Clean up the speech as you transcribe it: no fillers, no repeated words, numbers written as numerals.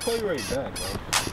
call you right back, bro.